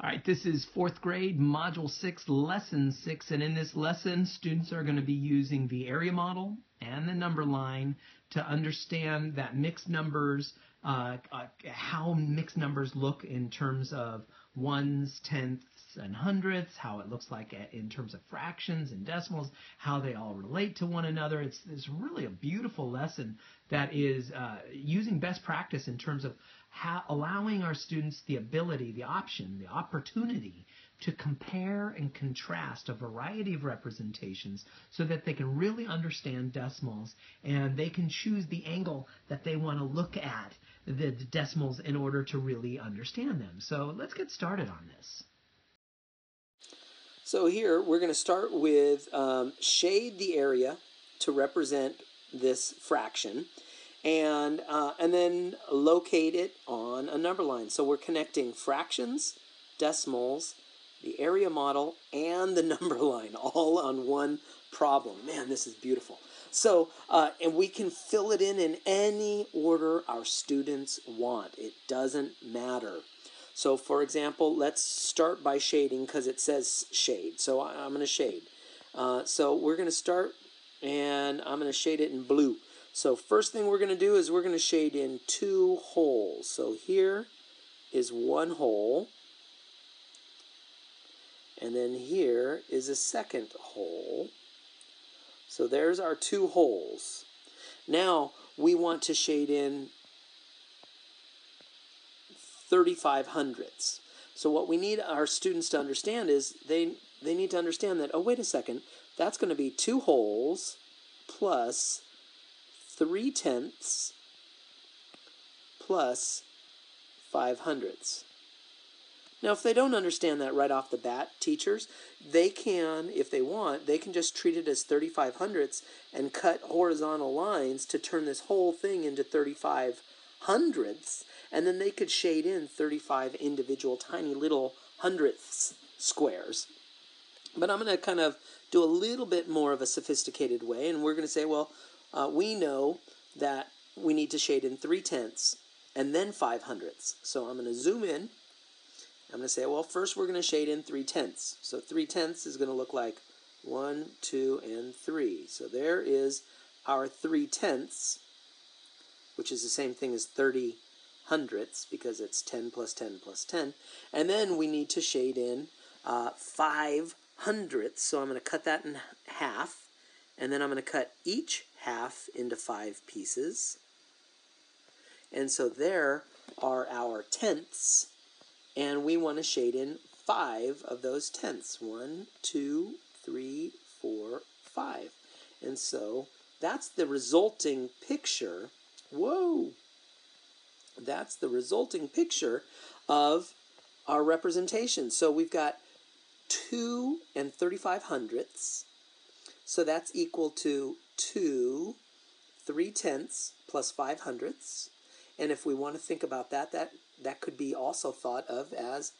All right, this is fourth grade, module 6, lesson 6, and in this lesson, students are going to be using the area model and the number line to understand that mixed numbers, how mixed numbers look in terms of ones, tenths, and hundredths, how it looks like in terms of fractions and decimals, how they all relate to one another. It's really a beautiful lesson that is using best practice in terms of allowing our students the ability, the option, the opportunity to compare and contrast a variety of representations so that they can really understand decimals and they can choose the angle that they want to look at the decimals in order to really understand them. So let's get started on this. So here we're going to start with shade the area to represent this fraction, and then locate it on a number line. So we're connecting fractions, decimals, the area model, and the number line all on one problem. Man, this is beautiful. So, and we can fill it in any order our students want. It doesn't matter. So, for example, let's start by shading because it says shade. So I'm going to shade. So we're going to start, and I'm going to shade it in blue. So first thing we're going to do is we're going to shade in two holes. So here is one hole, and then here is a second hole. So there's our two holes. Now we want to shade in 35 hundredths. So what we need our students to understand is they need to understand that, oh, wait a second, that's going to be two holes plus 3/10 plus 5/100. Now, if they don't understand that right off the bat, teachers, they can, if they want, they can just treat it as 35 hundredths and cut horizontal lines to turn this whole thing into 35 hundredths, and then they could shade in 35 individual tiny little hundredths squares. But I'm going to kind of do a little bit more of a sophisticated way, and we're going to say, well, we know that we need to shade in 3/10 and then 5/100. So I'm going to zoom in. I'm going to say, well, first we're going to shade in 3/10. So 3/10 is going to look like 1, 2, and 3. So there is our 3/10, which is the same thing as 30 hundredths because it's 10 plus 10 plus 10. And then we need to shade in 5/100. So I'm going to cut that in half. And then I'm going to cut each half into 5 pieces. And so there are our tenths. And we want to shade in 5 of those tenths. 1, 2, 3, 4, 5. And so that's the resulting picture. Whoa! That's the resulting picture of our representation. So we've got 2 and 35 hundredths. So that's equal to 2 3/10 plus 5/100. And if we want to think about that, that could be also thought of as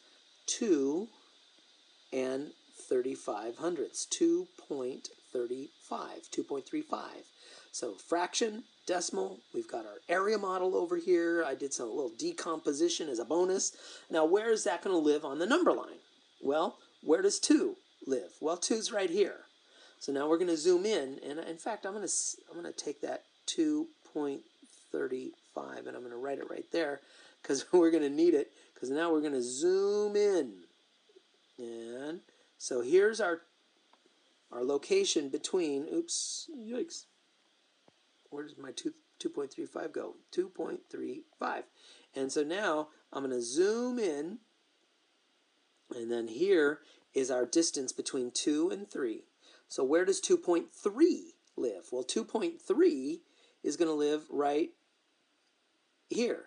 2 and 35 hundredths, 2.35, 2.35. So fraction, decimal, we've got our area model over here. I did some little decomposition as a bonus. Now where is that going to live on the number line? Well, where does 2 live? Well, 2's right here. So now we're going to zoom in, and in fact, I'm going to take that 2.35 and I'm going to write it right there because we're going to need it, because now we're going to zoom in. And so here's our location between, oops, yikes, where does my 2.35 go? 2.35. And so now I'm going to zoom in, and then here is our distance between 2 and 3. So where does 2.3 live? Well, 2.3 is going to live right here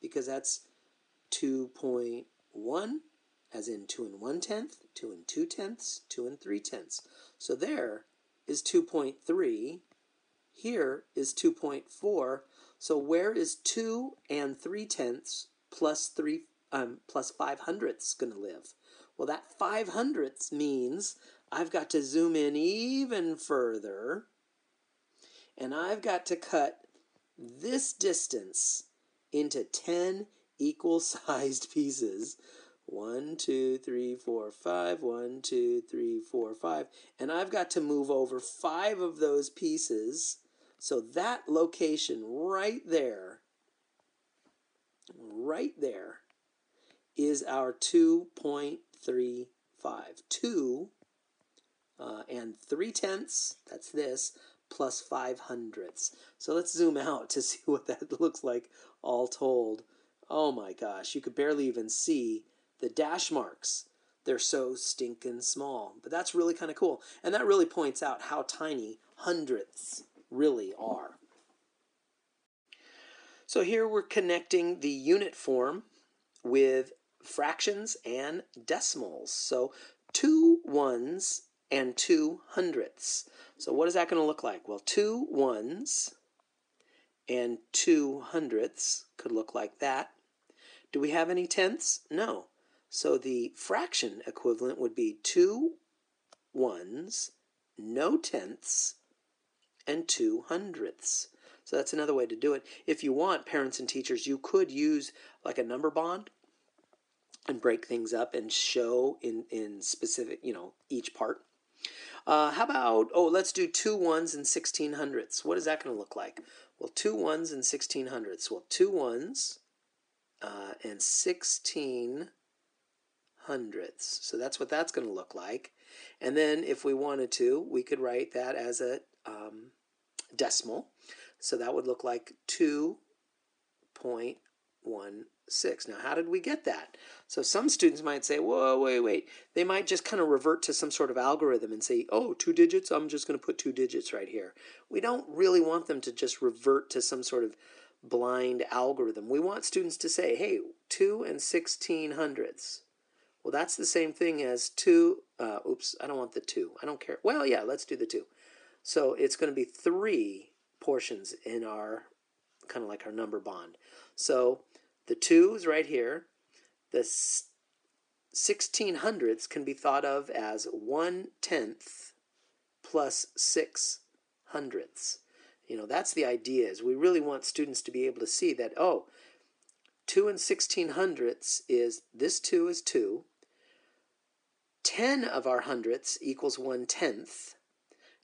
because that's 2.1, as in 2 and 1/10, 2 and 2/10, 2 and 3/10. So there is 2.3. Here is 2.4. So where is 2 and 3/10 plus 5/100 going to live? Well, that 5/100 means I've got to zoom in even further, and I've got to cut this distance into 10 equal-sized pieces. 1, 2, 3, 4, 5, 1, 2, 3, 4, 5. And I've got to move over 5 of those pieces. So that location right there is our 2.35. 2 and 3/10, that's this, plus 5/100. So let's zoom out to see what that looks like all told. Oh my gosh, you could barely even see the dash marks. They're so stinking small. But that's really kind of cool. And that really points out how tiny hundredths really are. So here we're connecting the unit form with fractions and decimals. So 2 ones and 2 hundredths. So what is that going to look like? Well, 2 ones and 2 hundredths could look like that. Do we have any tenths? No. So the fraction equivalent would be 2 ones, no tenths, and 2 hundredths. So that's another way to do it. If you want, parents and teachers, you could use like a number bond and break things up and show in specific, you know, each part. How about, oh, let's do 2 ones and 16 hundredths. What is that going to look like? Well, 2 ones and 16 hundredths. Well, 2 ones and 16 hundredths. So that's what that's going to look like. And then if we wanted to, we could write that as a decimal. So that would look like 2.16. Now, how did we get that? So some students might say, whoa, wait. They might just kind of revert to some sort of algorithm and say, oh, 2 digits, I'm just going to put 2 digits right here. We don't really want them to just revert to some sort of blind algorithm. We want students to say, hey, 2 and 16 hundredths. Well, that's the same thing as 2. Oops, I don't want the 2. I don't care. Well, yeah, let's do the 2. So it's going to be 3 portions in our, kind of like our number bond. So the 2 is right here. The 16 hundredths can be thought of as 1/10 plus 6 hundredths. You know, that's the idea, is we really want students to be able to see that, oh, 2 and 16 hundredths is, this 2 is 2. 10 of our hundredths equals 1/10.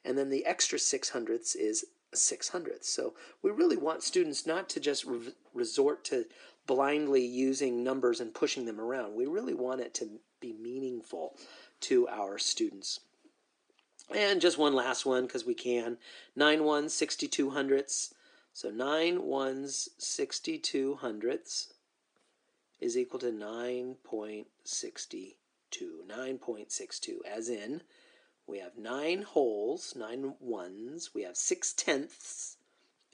And then the extra 6 hundredths is 6 hundredths. So we really want students not to just resort to blindly using numbers and pushing them around. We really want it to be meaningful to our students. And just one last one, because we can. 9 ones, 62 hundredths. So 9 ones, 62 hundredths is equal to 9.62. 9.62, as in, we have 9 holes, 9 ones, we have 6/10,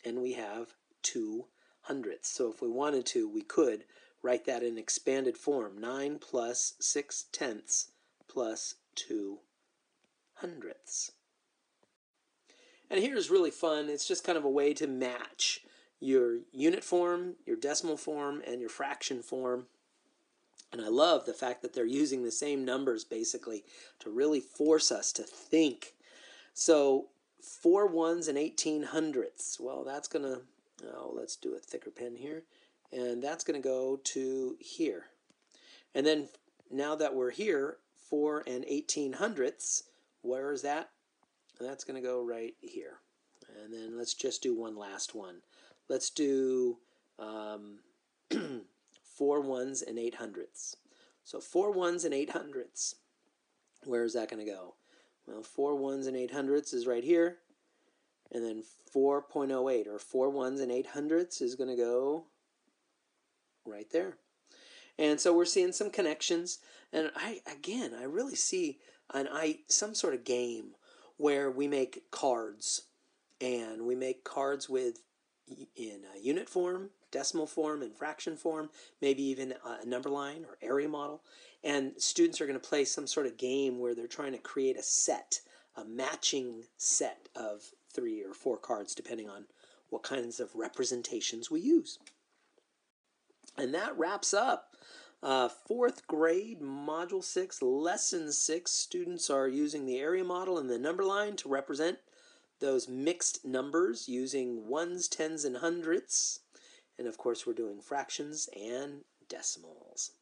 and we have 2 hundredths. So if we wanted to, we could write that in expanded form, 9 plus 6/10 plus 2 hundredths. And here's really fun. It's just kind of a way to match your unit form, your decimal form, and your fraction form. And I love the fact that they're using the same numbers, basically, to really force us to think. So 4 ones and 18 hundredths. Well, that's going to, oh, let's do a thicker pen here. And that's going to go to here. And then now that we're here, 4 and 18 hundredths, where is that? That's going to go right here. And then let's just do one last one. Let's do 4 ones and 8 hundredths. So 4 ones and 8 hundredths. Where is that going to go? Well, 4 ones and 8 hundredths is right here. And then 4.08, or 4 ones and 8 hundredths, is going to go right there. And so we're seeing some connections. And I really see some sort of game where we make cards. And we make cards in unit form, decimal form, and fraction form, maybe even a number line or area model. And students are going to play some sort of game where they're trying to create a set, a matching set of 3 or 4 cards, depending on what kinds of representations we use. And that wraps up 4th grade, Module 6, Lesson 6. Students are using the area model and the number line to represent those mixed numbers using 1s, 10s, and 100ths. And of course, we're doing fractions and decimals.